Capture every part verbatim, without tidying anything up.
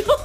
god!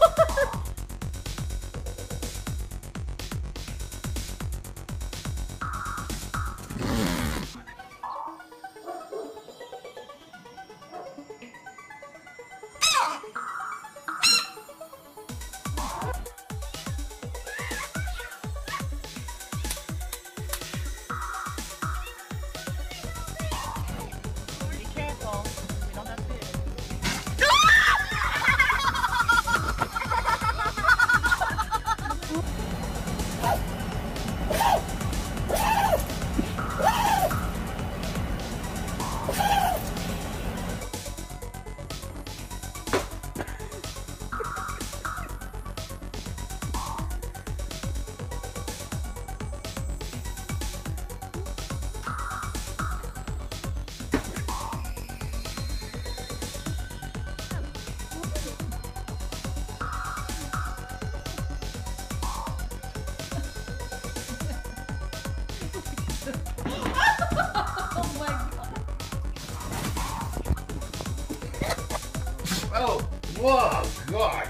Oh, whoa, gosh.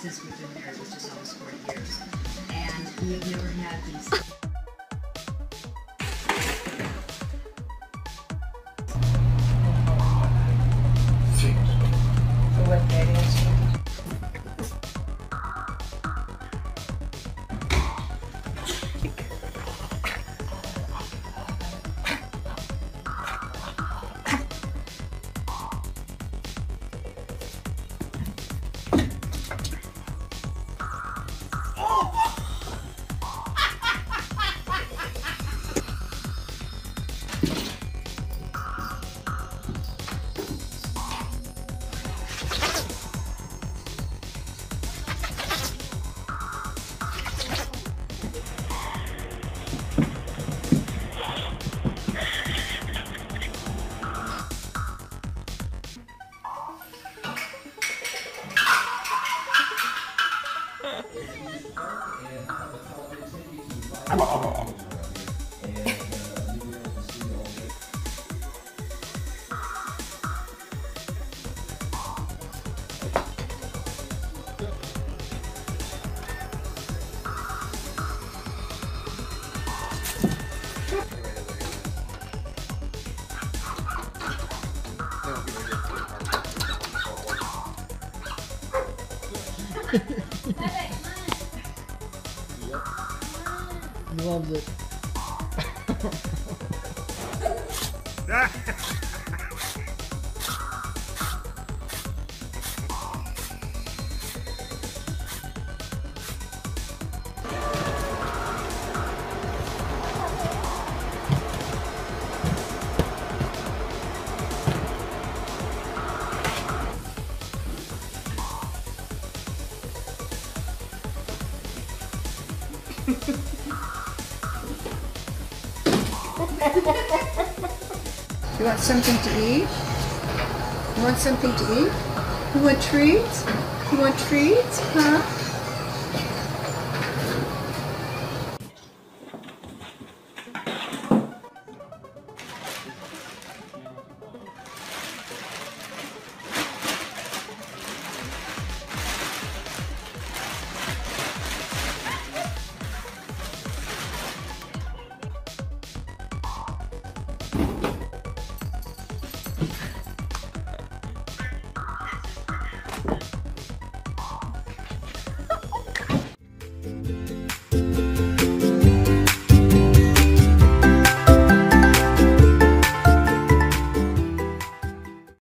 Since we've been married, it's just almost forty years, and we've never had these. He loves it. You want something to eat? You want something to eat? You want treats? You want treats? Huh?